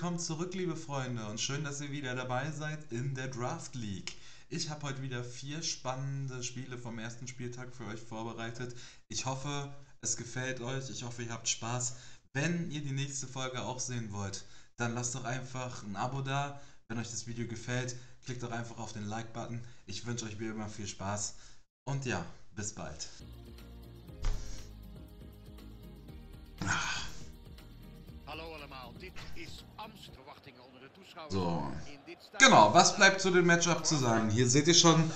Willkommen zurück, liebe Freunde, und schön, dass ihr wieder dabei seid in der Draft League. Ich habe heute wieder 4 spannende Spiele vom ersten Spieltag für euch vorbereitet. Ich hoffe, es gefällt euch. Ich hoffe, ihr habt Spaß. Wenn ihr die nächste Folge auch sehen wollt, dann lasst doch einfach ein Abo da. Wenn euch das Video gefällt, klickt doch einfach auf den Like-Button. Ich wünsche euch wie immer viel Spaß und ja, bis bald. So, genau, was bleibt zu dem Matchup zu sagen? Hier seht ihr schon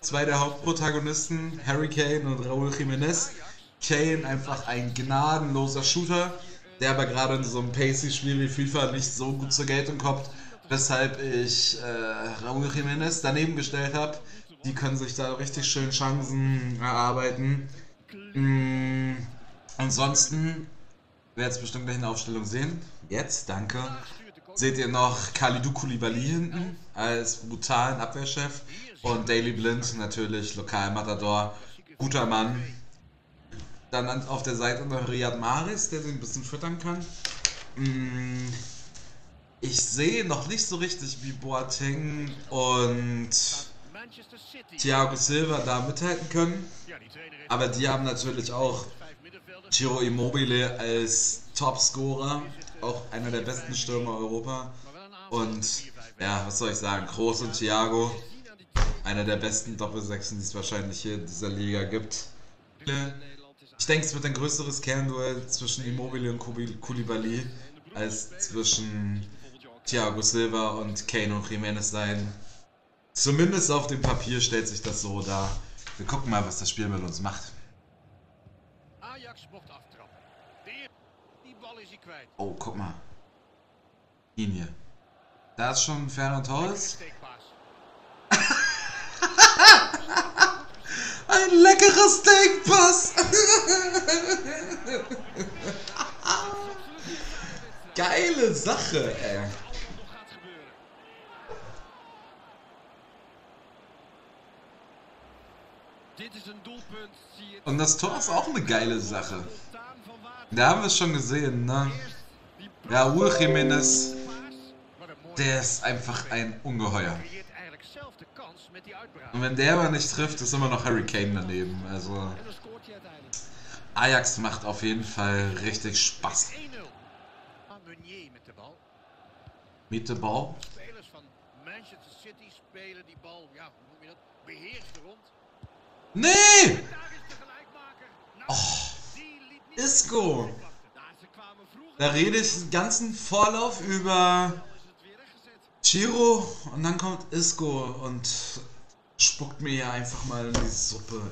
zwei der Hauptprotagonisten, Harry Kane und Raul Jiménez. Kane einfach ein gnadenloser Shooter, der aber gerade in so einem Pacey-Spiel wie FIFA nicht so gut zur Geltung kommt, weshalb ich Raul Jiménez daneben gestellt habe. Die können sich da richtig schön Chancen erarbeiten. Ansonsten, wer jetzt bestimmt gleich eine Aufstellung sehen, jetzt, danke, seht ihr noch Kalidou Koulibaly hinten als brutalen Abwehrchef und Daley Blind natürlich, Lokal-Matador, guter Mann. Dann auf der Seite noch Riyad Mahrez, der sich ein bisschen füttern kann. Ich sehe noch nicht so richtig, wie Boateng und Thiago Silva da mithalten können, aber die haben natürlich auch Ciro Immobile als Topscorer, auch einer der besten Stürmer Europa. Und ja, was soll ich sagen, Kroos und Thiago, einer der besten Doppelsechsen, die es wahrscheinlich hier in dieser Liga gibt. Ich denke, es wird ein größeres Kernduell zwischen Immobile und Koulibaly als zwischen Thiago Silva und Kane und Jiménez sein. Zumindest auf dem Papier stellt sich das so dar. Wir gucken mal, was das Spiel mit uns macht. Oh, guck mal. Linie. Da ist schon Ferran Torres. Ein leckerer Steakpass. Geile Sache, ey. Und das Tor ist auch eine geile Sache. Da haben wir es schon gesehen, ne? Ja, Raúl Jiménez, der ist einfach ein Ungeheuer. Und wenn der aber nicht trifft, ist immer noch Harry Kane daneben. Also Ajax macht auf jeden Fall richtig Spaß. Mit dem Ball. Nee! Oh. Isko! Da rede ich den ganzen Vorlauf über Ciro und dann kommt Isko und spuckt mir ja einfach mal in die Suppe,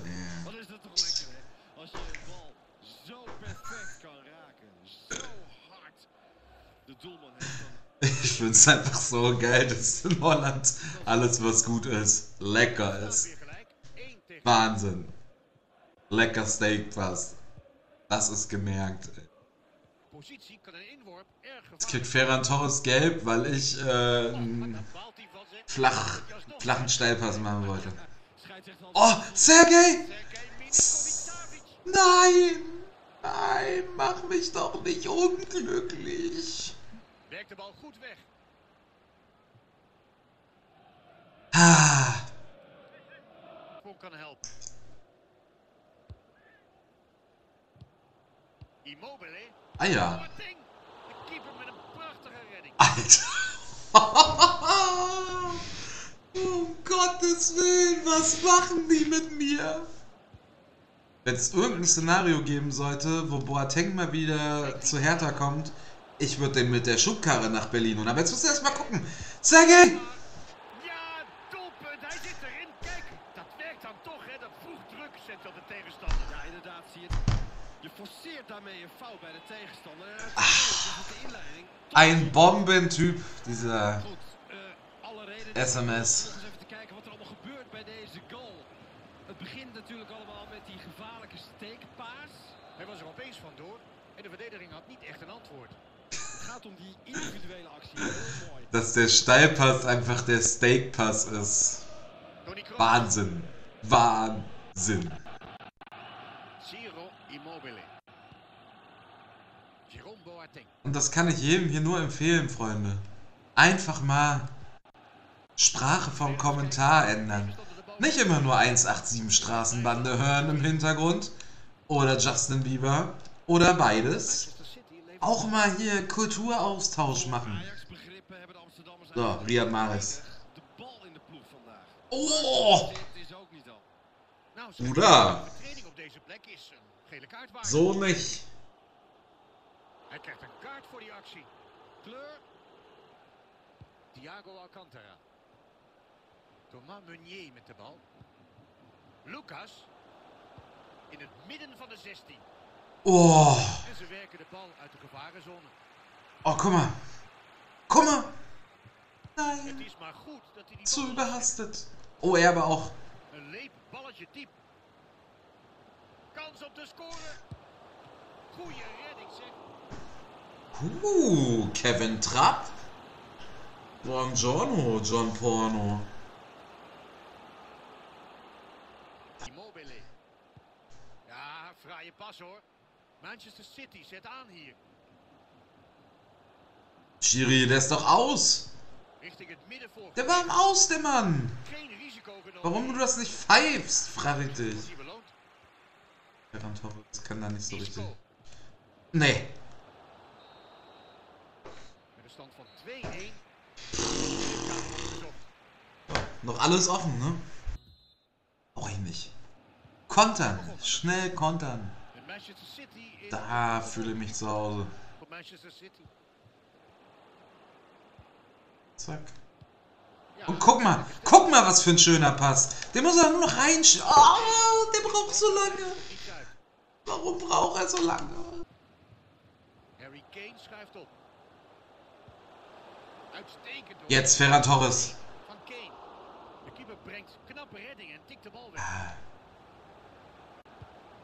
ey. Ich finde es einfach so geil, dass in Holland alles, was gut ist, lecker ist. Wahnsinn. Lecker Steakpass. Das ist gemerkt. Jetzt kriegt Ferran Torres gelb, weil ich einen flachen Steilpass machen wollte. Oh, Sergej! Nein! Nein, mach mich doch nicht unglücklich. Ah. Ah ja. Alter. Um Gottes Willen, was machen die mit mir? Wenn es irgendein Szenario geben sollte, wo Boateng mal wieder zu Hertha kommt, ich würde den mit der Schubkarre nach Berlin holen. Aber jetzt müssen wir erstmal gucken. Sergej! Ein Bombentyp, dieser SMS. Dass der Steilpass einfach der Steakpass ist. Wahnsinn. Wahnsinn. Und das kann ich jedem hier nur empfehlen, Freunde. Einfach mal Sprache vom Kommentar ändern. Nicht immer nur 187 Straßenbande hören im Hintergrund. Oder Justin Bieber. Oder beides. Auch mal hier Kulturaustausch machen. So, Riyad Mahrez. Oh! Bruder! So nicht. Oh! Oh, guck mal! Guck mal! Nein! Zu überhastet! Oh, er aber auch! Kevin Trapp? Buongiorno, John Porno. Immobile. Ja, fraaie Pass hoor. Manchester City zet aan hier. Schiri, der ist doch aus. Der war im Aus, der Mann. Warum du das nicht pfeifst, frag ich dich. Ferran Torres kann da nicht so richtig. Nee. Ja, noch alles offen, ne? Auch ich nicht. Kontern, schnell kontern. Da fühle ich mich zu Hause. Zack. Und guck mal, was für ein schöner Pass. Den muss er nur noch reinsch... Oh, der braucht so lange. Warum braucht er so lange? Harry Kane schreibt auf. Jetzt Ferran Torres.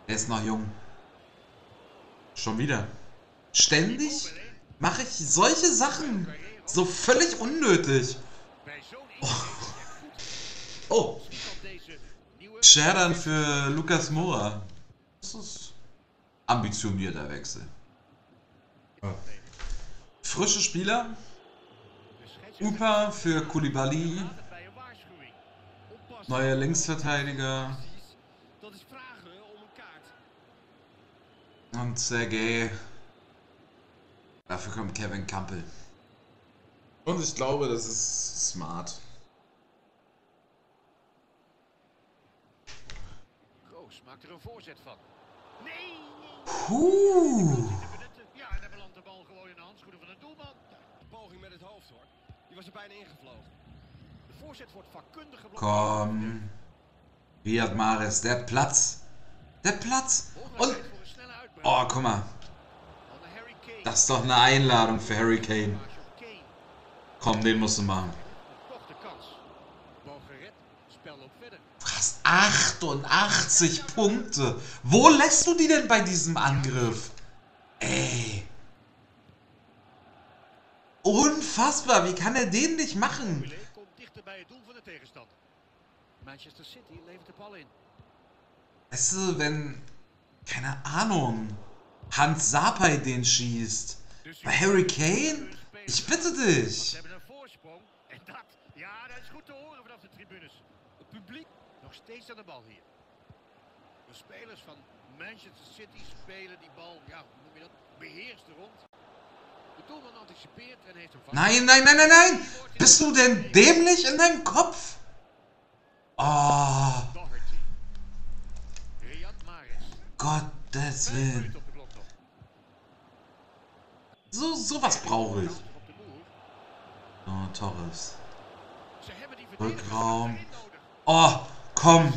Er ist noch jung. Schon wieder. Ständig mache ich solche Sachen. So völlig unnötig. Oh. Sheridan für Lucas Moura. Das ist ambitionierter Wechsel. Ja. Frische Spieler. Upa für Koulibaly. Neuer Linksverteidiger. Und Sergej. Dafür kommt Kevin Campbell. Und ich glaube, das ist smart. Komm. Riyad Mahrez, der Platz. Der Platz. Und. Oh, guck mal. Das ist doch eine Einladung für Harry Kane. Komm, den musst du machen. Fast 88 Punkte. Wo lässt du die denn bei diesem Angriff? Ey. Unfassbar, wie kann er den nicht machen? Weißt du, wenn, keine Ahnung, Hans Sapai den schießt, bei Harry Kane? Ich bitte dich! Nein, nein, nein, nein, nein! Bist du denn dämlich in deinem Kopf? Oh! Gottes Willen! So, sowas brauche ich! Oh, Torres. Rückraum. Oh, komm!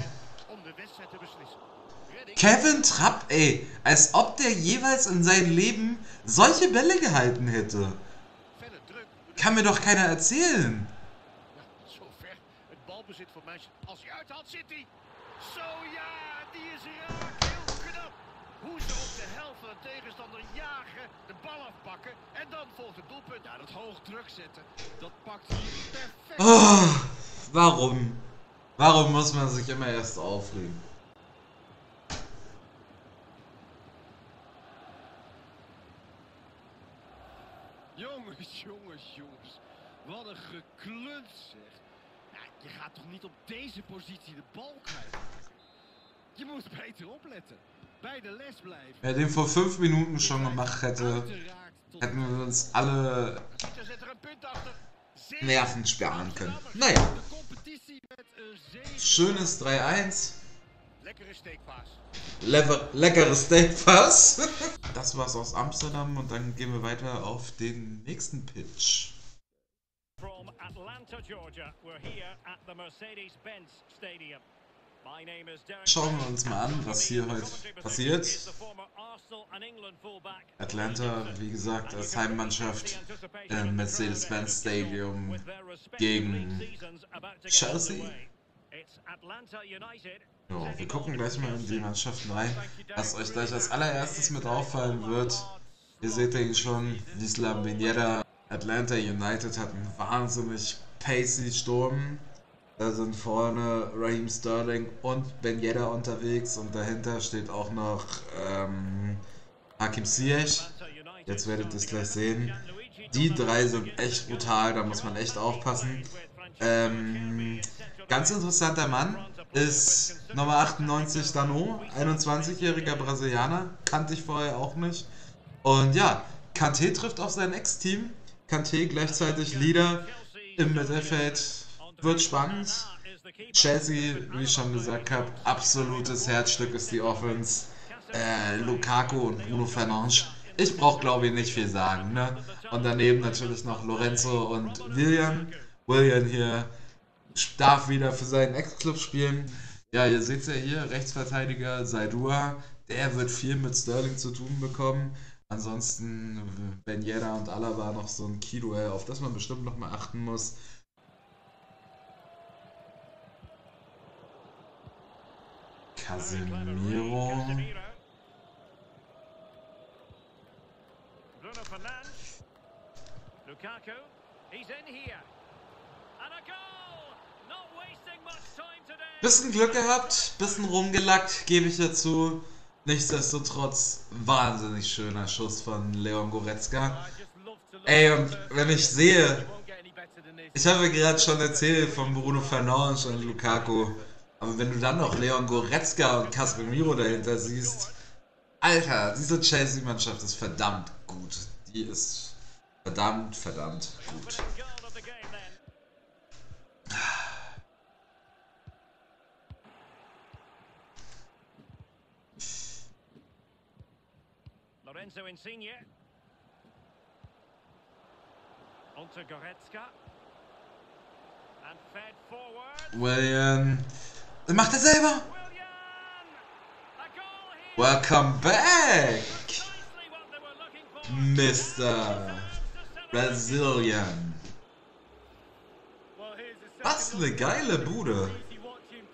Kevin Trapp, ey, als ob der jeweils in seinem Leben solche Bälle gehalten hätte. Kann mir doch keiner erzählen. Oh, warum? Warum muss man sich immer erst aufregen? Jongens, jongens, jongens. Wat een geklunt zeg. Nou, je gaat toch niet op deze positie de bal krijgen? Je moet beter opletten. Bei der Les bleiben. Wer den vor 5 Minuten schon gemacht hätte, hätten wir uns alle Nerven sparen können. Naja. Schönes 3-1. Leckere Steakpass. Das war's aus Amsterdam und dann gehen wir weiter auf den nächsten Pitch. From Atlanta, Georgia. We're here at the Mercedes-Benz Stadium. Schauen wir uns mal an, was hier heute passiert. Atlanta, wie gesagt, als Heimmannschaft im Mercedes-Benz Stadium gegen Chelsea. So, wir gucken gleich mal in die Mannschaften rein, was euch gleich als allererstes mit auffallen wird. Ihr seht ihn schon, Islam Viñera. Atlanta United hat einen wahnsinnig pacey Sturm. Da sind vorne Raheem Sterling und Ben Yedder unterwegs und dahinter steht auch noch Hakim Ziyech. Jetzt werdet ihr es gleich sehen. Die drei sind echt brutal, da muss man echt aufpassen. Ganz interessanter Mann ist Nummer 98 Dano, 21-jähriger Brasilianer, kannte ich vorher auch nicht. Und ja, Kanté trifft auf sein Ex-Team. Kanté gleichzeitig Leader im Mittelfeld. Wird spannend. Chelsea, wie ich schon gesagt habe, absolutes Herzstück ist die Offense. Lukaku und Bruno Fernandes. Ich brauche, glaube ich, nicht viel sagen. Ne? Und daneben natürlich noch Lorenzo und Willian. Willian hier darf wieder für seinen Ex-Club spielen. Ja, ihr seht es ja hier, Rechtsverteidiger Zaidua. Der wird viel mit Sterling zu tun bekommen. Ansonsten Ben Yedder und Alaba noch so ein Key-Duell, auf das man bestimmt nochmal achten muss. Casemiro. Bruno Fernandes. Lukaku. He's in here. And a goal. Not wasting much time today. Bisschen Glück gehabt, bisschen rumgelackt, gebe ich dazu. Nichtsdestotrotz wahnsinnig schöner Schuss von Leon Goretzka. Ey, und wenn ich sehe, ich habe gerade schon erzählt von Bruno Fernandes und Lukaku. Aber wenn du dann noch Leon Goretzka und Casemiro dahinter siehst, Alter, diese Chelsea-Mannschaft ist verdammt gut. Die ist verdammt, verdammt gut. Lorenzo Insigne. Und zu Goretzka. And fed forward. William. Das macht er selber! Welcome back! Mr. Brazilian! Was eine geile Bude!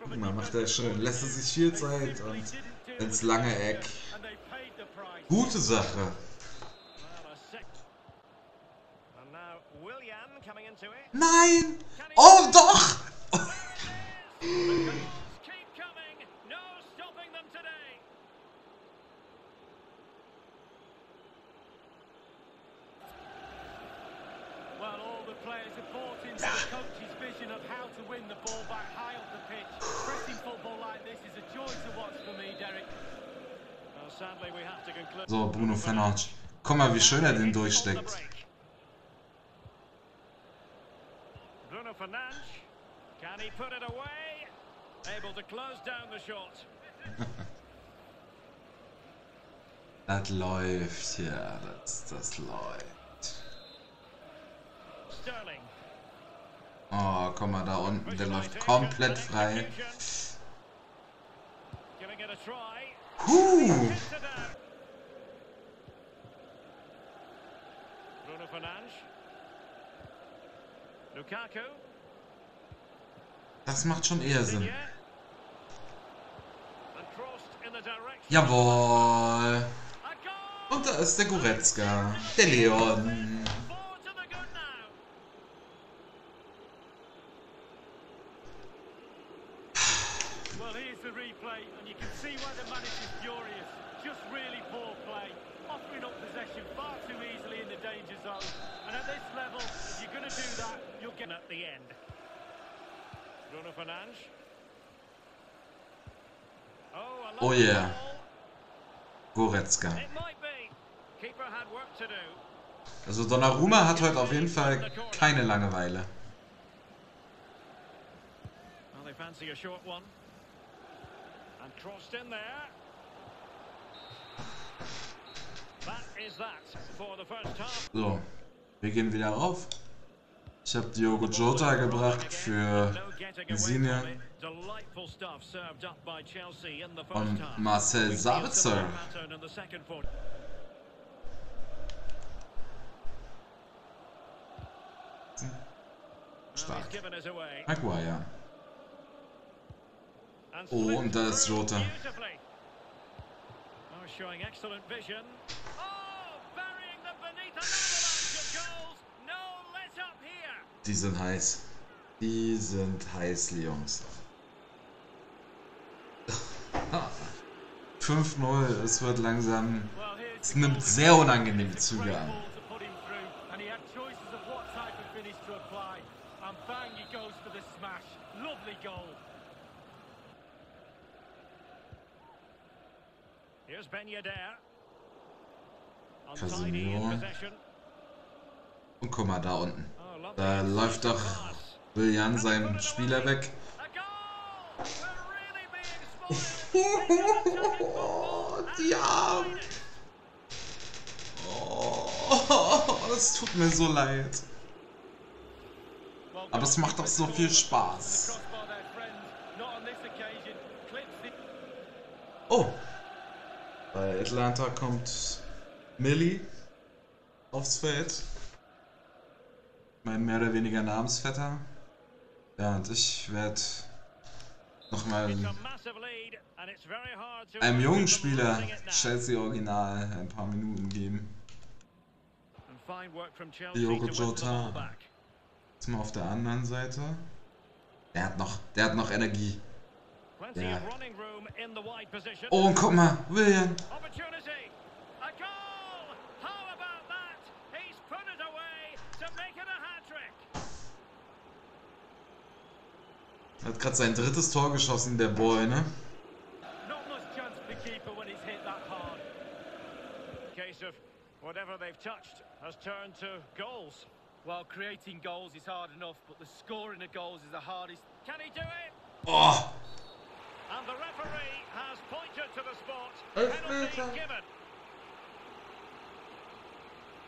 Guck mal, macht er schön. Lässt er sich viel Zeit und ins lange Eck. Gute Sache! Nein! Oh doch! So, Bruno Fernandes. Guck mal, wie schön er den durchsteckt. Bruno Fernandes. Can he put it away? Able to close down the shot. Das läuft, ja, das läuft. Sterling. Oh, guck mal, da unten, der läuft komplett frei. Huh! Bruno Fernandes. Lukaku. Das macht schon eher Sinn. Jawohl. Und da ist der Goretzka. Der Leon. Oh yeah. Goretzka. Also Donnarumma hat heute auf jeden Fall keine Langeweile. So, wir gehen wieder rauf. Ich habe Diogo Jota gebracht für Insigne und Marcel Sabitzer. Stark. Maguire. Oh, und da ist Jota. Die sind heiß. Die sind heiß, die Jungs. 5-0, es wird langsam. Es nimmt sehr unangenehme Züge an. Casemiro. Und guck mal da unten. Da läuft doch Willian seinen Spieler weg. Die Arme. Oh, das tut mir so leid. Aber es macht doch so viel Spaß. Oh. Bei Atlanta kommt Millie aufs Feld. Mein mehr oder weniger Namensvetter. Ja, und ich werde nochmal einem jungen Spieler Chelsea Original ein paar Minuten geben. Diogo Jota. Jetzt mal auf der anderen Seite. Der hat noch Energie. Ja. Oh, und guck mal, William. Hat gerade sein drittes Tor geschossen, der Boy, ne? Oh!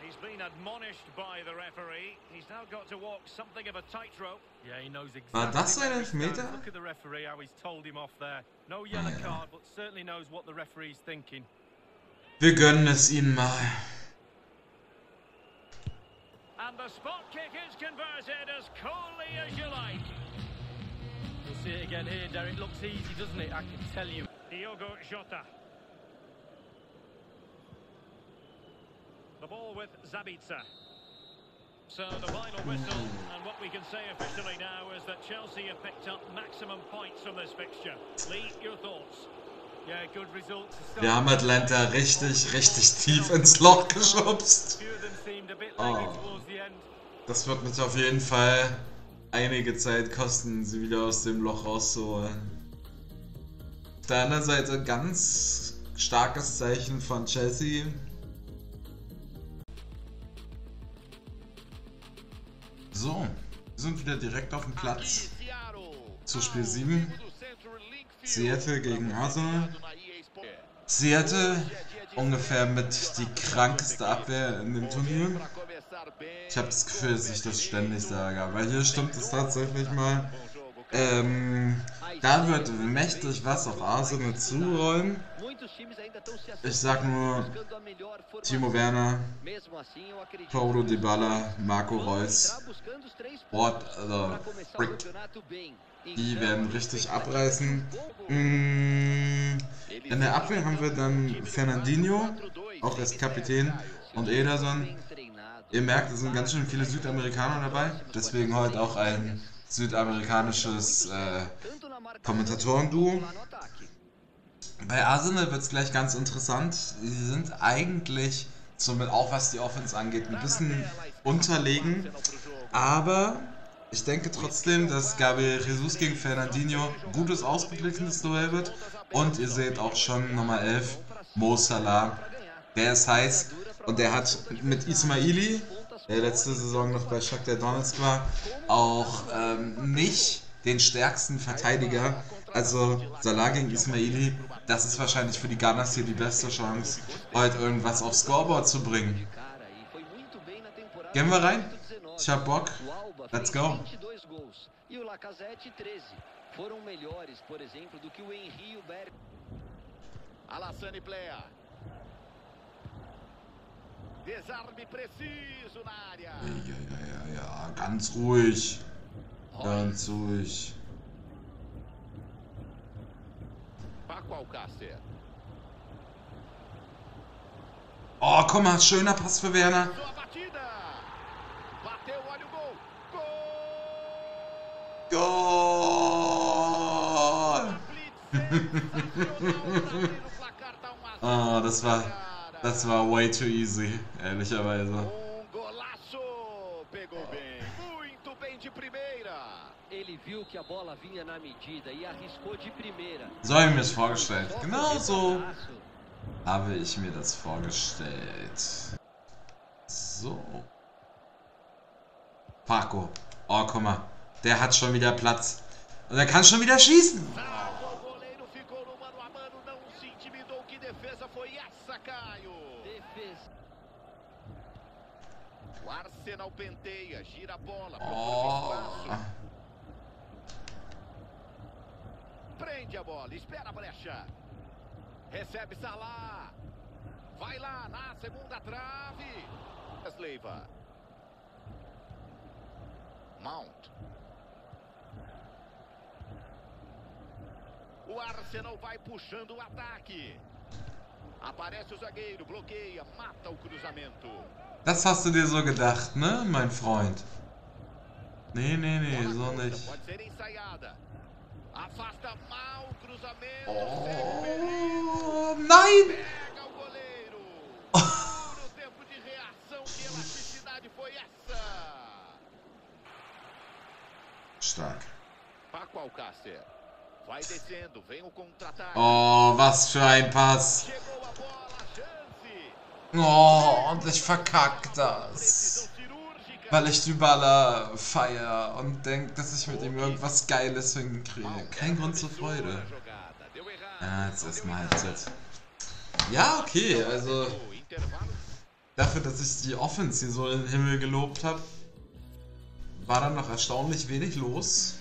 He's been admonished by the referee. He's now got to walk something of a tightrope. Yeah, he knows exactly. War das ein Elfmeter? Look at the referee, how he's told him off there. No yellow card, but certainly knows what the referee's thinking. Wir gönnen es ihnen mal. And the spot kick is converted as coolly as you like. We'll see it again here, Derek. Looks easy, doesn't it? I can tell you. Diogo Jota. The ball with Sabitzer. So the final whistle, and what we can say officially now is that Chelsea have picked up maximum points from this fixture. Lee, your thoughts? Yeah, good result. Wir haben Atlanta richtig tief ins Loch geschubst. Oh. Das wird mich auf jeden Fall einige Zeit kosten, sie wieder aus dem Loch rauszuholen. Auf der anderen Seite ganz starkes Zeichen von Chelsea. So, wir sind wieder direkt auf dem Platz zu Spiel 7. Seattle gegen Arsenal. Seattle ungefähr mit die krankeste Abwehr in dem Turnier. Ich habe das Gefühl, dass ich das ständig sage, aber hier stimmt es tatsächlich mal. Da wird mächtig was auf Arsenal zuräumen. Ich sag nur Timo Werner, Paolo Dybala, Marco Reus, what the frick. Die werden richtig abreißen. In der Abwehr haben wir dann Fernandinho, auch als Kapitän, und Ederson. Ihr merkt, es sind ganz schön viele Südamerikaner dabei, deswegen heute auch ein südamerikanisches Kommentatoren-Duo. Bei Arsenal wird es gleich ganz interessant. Sie sind eigentlich, somit auch was die Offense angeht, ein bisschen unterlegen. Aber ich denke trotzdem, dass Gabriel Jesus gegen Fernandinho ein gutes, ausgeglichenes Duell wird. Und ihr seht auch schon Nummer 11, Mo Salah. Der ist heiß und der hat mit Ismaili, der letzte Saison noch bei Shakhtar Donetsk war, auch nicht den stärksten Verteidiger. Also Salah gegen Ismaili, das ist wahrscheinlich für die Gunners hier die beste Chance, heute irgendwas aufs Scoreboard zu bringen. Gehen wir rein? Ich hab Bock. Let's go. Ja, ganz ruhig. Ganz ruhig. Paco Alcazar. Oh, guck mal, schöner Pass für Werner. Goal! Oh, das war way too easy, ehrlicherweise. So habe ich mir das vorgestellt. Genau so habe ich mir das vorgestellt. So. Paco. Oh, guck mal. Der hat schon wieder Platz. Und er kann schon wieder schießen. Oh. Mount. O Arsenal vai puxando o ataque. Aparece o zagueiro, bloqueia, mata o cruzamento. Das hast du dir so gedacht, ne, mein Freund? Nee, nee, nee, so nicht. Pode ser ensaiada. Afasta mal o cruzamento. Oh, nein! Pega o goleiro. O tempo de reação e elasticidade foi essa. Stark. Paco Alcácer. Oh, was für ein Pass. Oh, und ich verkack das. Weil ich Dybala feier und denke, dass ich mit ihm irgendwas Geiles hinkriege. Kein Grund zur Freude. Ja, jetzt erstmal haltet. Ja, okay, also dafür, dass ich die Offense hier so in den Himmel gelobt habe, war dann noch erstaunlich wenig los.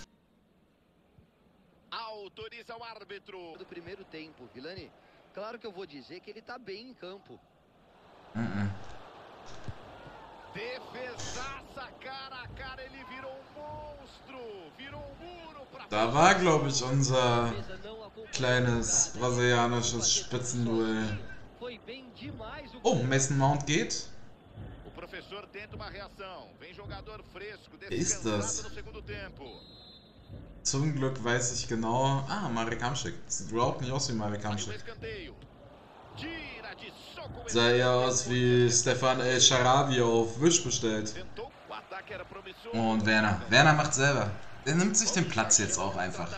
Ao árbitro do primeiro tempo, Vilani. Claro que eu vou dizer que ele tá bem em campo. Defesaça cara a cara, ele virou monstro, virou muro pra. Da war, glaube ich, unser kleines brasilianisches Spitzenduell. Oh, Mason Mount geht. O professor tenta uma reação. Vem jogador fresco, descansado no segundo tempo. Zum Glück weiß ich genau. Ah, Marek Hamšík. Sieht überhaupt nicht aus wie Marek Hamšík. Sah ja aus wie Stefan El Sharawi auf Wish bestellt. Und Werner. Werner macht selber. Er nimmt sich den Platz jetzt auch einfach.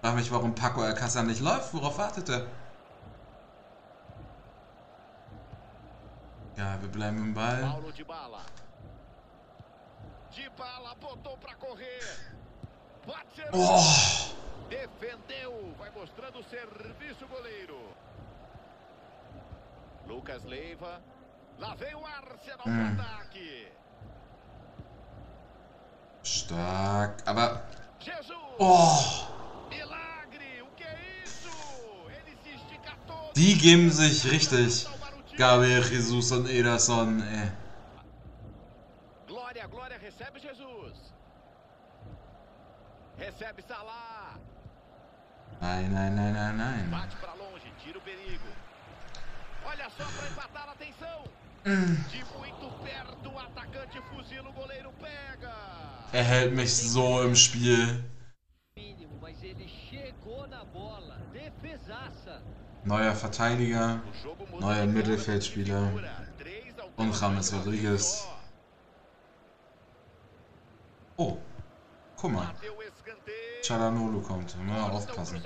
Frag mich, warum Paco Alcázar nicht läuft. Worauf wartet er? Ja, wir bleiben im Ball. Oh. Defendeu, vai mostrando o serviço goleiro. Lucas Leiva, lá vem o Arsenal pro ataque. Stark, aber Jesus. Oh. Milagre, o que é isso? Ele se estica todo. Die geben sich richtig. Gabriel Jesus und Ederson, ey. Glória, glória, recebe Jesus. Recebe Salah. Nein, nein, nein, nein, nein. Bate pra longe, tira o perigo. Olha só pra empatar, atenção. De muito perto o atacante fuzila, o goleiro pega. Er hält mich so im Spiel. Mínimo, mas Neuer Verteidiger, neuer Mittelfeldspieler und James Rodriguez. Oh, guck mal. Çalhanoğlu kommt. Mal aufpassen.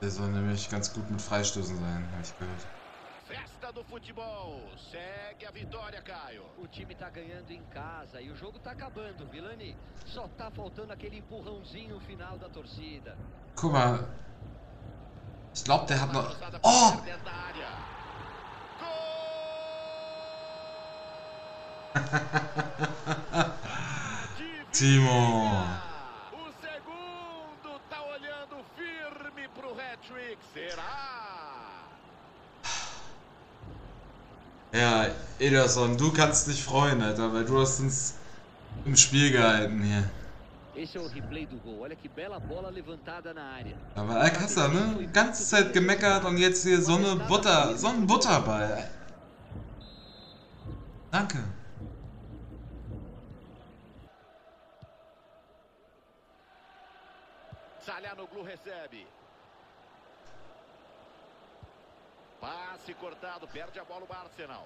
Der soll nämlich ganz gut mit Freistößen sein, habe ich gehört. Festa do futebol. Segue a vitória, Caio. O time tá ganhando em casa e o jogo tá acabando, Vilani. Só tá faltando aquele empurrãozinho final da torcida. Guck mal. Ich glaube, der hat noch... Oh! Timo! Ja, Ederson, du kannst dich freuen, Alter, weil du hast uns im Spiel gehalten hier. Aber Alcazar, ne? Die ganze Zeit gemeckert und jetzt hier so ein Butterball. Danke. Passe cortado, perde a bola o Arsenal.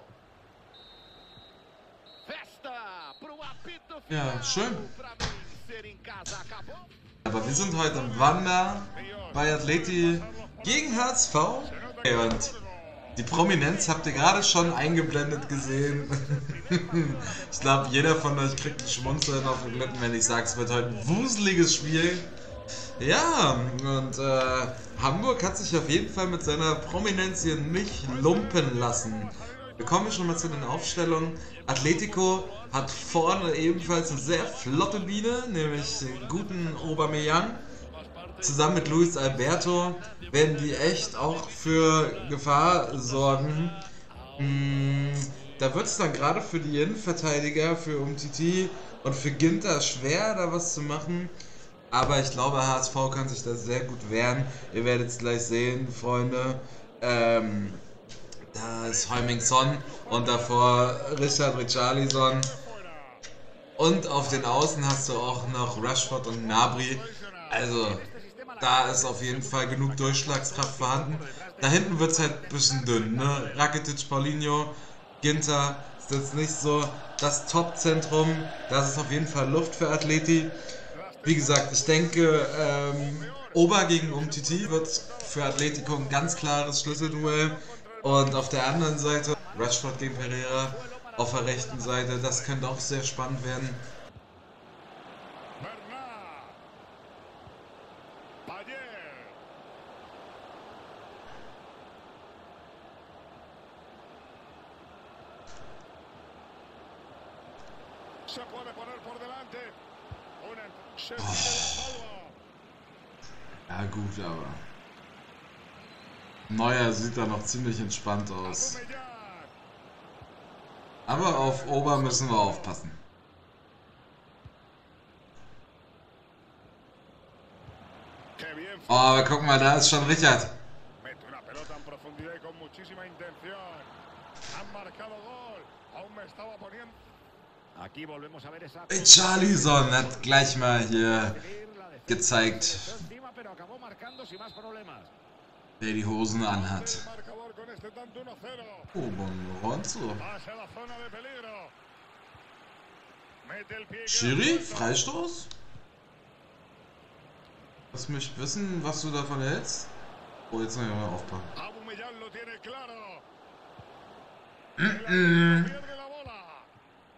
Festa pro apito final. Ja, schön. Aber wir sind heute im Wander bei Atleti gegen HSV. Und die Prominenz habt ihr gerade schon eingeblendet gesehen. Ich glaube, jeder von euch kriegt ein Schmunzeln auf den Lippen, wenn ich sage, es wird heute ein wuseliges Spiel. Ja, und Hamburg hat sich auf jeden Fall mit seiner Prominenz hier nicht lumpen lassen. Wir kommen schon mal zu den Aufstellungen. Atletico hat vorne ebenfalls eine sehr flotte Biene, nämlich den guten Aubameyang. Zusammen mit Luis Alberto werden die echt auch für Gefahr sorgen. Da wird es dann gerade für die Innenverteidiger, für Umtiti und für Ginter schwer, da was zu machen. Aber ich glaube, HSV kann sich da sehr gut wehren. Ihr werdet es gleich sehen, Freunde. Da ist Heung-min Son und davor Richard Richarlison. Und auf den Außen hast du auch noch Rashford und Gnabry. Also, da ist auf jeden Fall genug Durchschlagskraft vorhanden. Da hinten wird es halt ein bisschen dünn, ne? Rakitic, Paulinho, Ginter. Ist jetzt nicht so das Top-Zentrum. Das ist auf jeden Fall Luft für Atleti. Wie gesagt, ich denke, Ober gegen Umtiti wird für Atletico ein ganz klares Schlüsselduell. Und auf der anderen Seite Rashford gegen Pereira auf der rechten Seite. Das könnte auch sehr spannend werden. Ja gut, aber Neuer sieht da noch ziemlich entspannt aus. Aber auf Ober müssen wir aufpassen. Oh, aber guck mal, da ist schon Richard. Richarlison hat gleich mal hier gezeigt, wer die Hosen anhat. Oh, Bonronzo. Schiri, Freistoß? Lass mich wissen, was du davon hältst. Oh, jetzt muss ich mal aufpacken.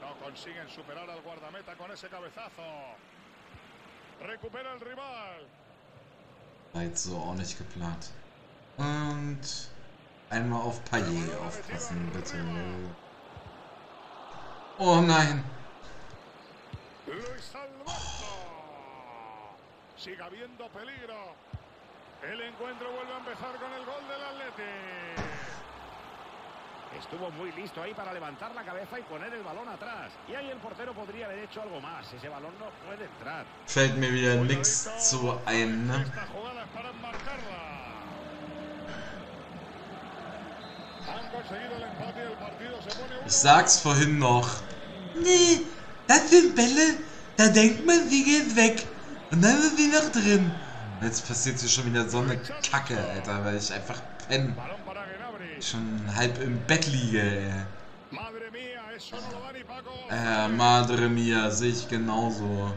No consiguen superar al guardameta con ese cabezazo. Recupera el rival. War jetzt so auch nicht geplant. Und einmal auf Payet aufpassen, bitte. Oh nein. Oh. El encuentro vuelve a empezar con el gol del Atleti. Estuvo muy listo ahí para levantar la cabeza y poner el balón atrás. Y ahí el portero podría haber hecho algo más. Ese balón no puede entrar. Fällt mir wieder nichts zu ein, ne? Esta jugada es para marcarla. Ich sag's vorhin noch. Nee, das sind Bälle, da denkt man, sie geht weg. Und dann sind sie noch drin. Jetzt passiert hier schon wieder so eine Kacke, Alter, weil ich einfach penne. Schon halb im Bett liege, ey. Madre mia, sehe ich genauso.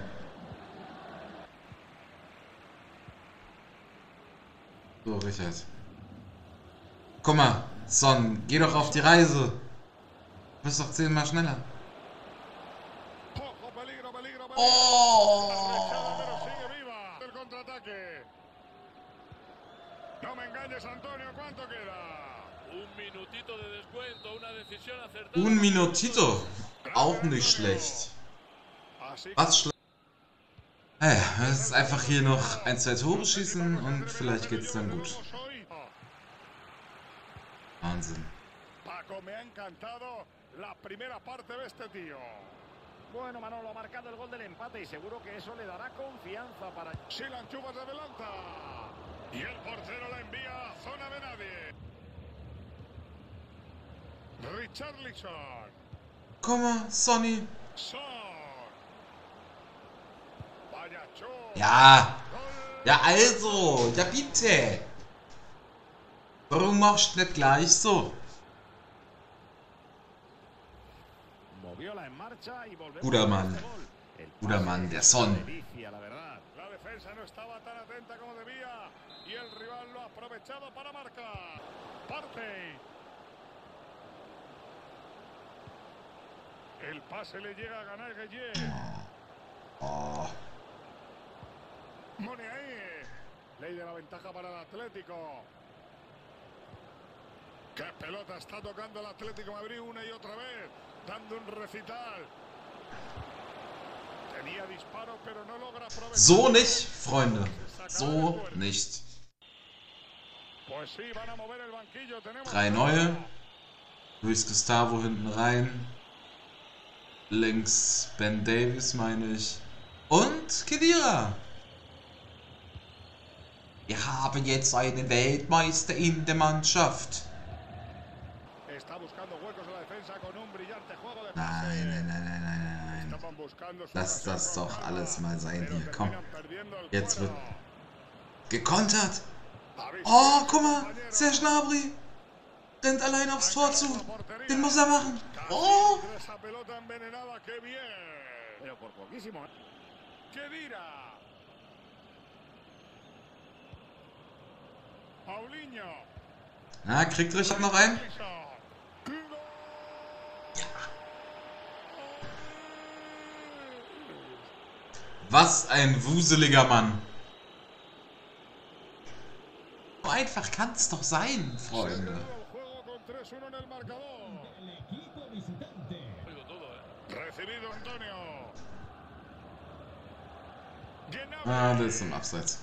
So, Richard. Guck mal. Son, geh doch auf die Reise. Du bist doch 10-mal schneller. Oh! Un minutito. Auch nicht schlecht. Was schlecht? Naja, es ist einfach hier noch ein, zwei Tore schießen und vielleicht geht's dann gut. Wahnsinn. Paco, me ha encantado la primera parte de este tío. Bueno, Manolo ha marcado el gol del empate y seguro que eso le dará confianza para... Si la enchufa se adelanta. Y el portero la envía a zona de nadie. Richarlison. ¿Cómo? Sonny. Son. Vaya show. Ja. Ja, also. Ja, bitte. Warum machst du nicht gleich so? Guter Mann. Guter Mann, der Son. Oh. Oh. ¡Qué pelota está tocando el Atlético Madrid una y otra vez! ¡Dando un recital! Tenía disparo, pero no logra aprovechar. So nicht, Freunde. So nicht. Pues sí, van a mover el banquillo. Tenemos drei neue. Luis Gustavo hinten rein. Links Ben Davies, meine ich. Und Kedira. Wir haben jetzt einen Weltmeister in der Mannschaft. Nein. Lass das doch alles mal sein hier. Komm. Jetzt wird gekontert. Oh, guck mal. Serge Gnabry rennt allein aufs Tor zu. Den muss er machen. Oh. Na, kriegt Richard noch einen? Was ein wuseliger Mann. So einfach kann es doch sein, Freunde. Ah, der ist im Abseits.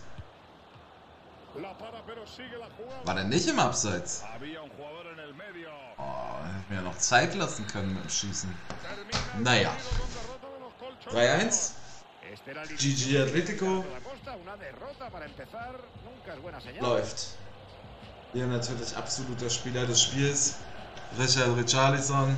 War der nicht im Abseits? Oh, hätte mir noch Zeit lassen können mit dem Schießen. Naja. 3-1. GG Atletico. Läuft. Hier natürlich absoluter Spieler des Spiels. Richard Richarlison.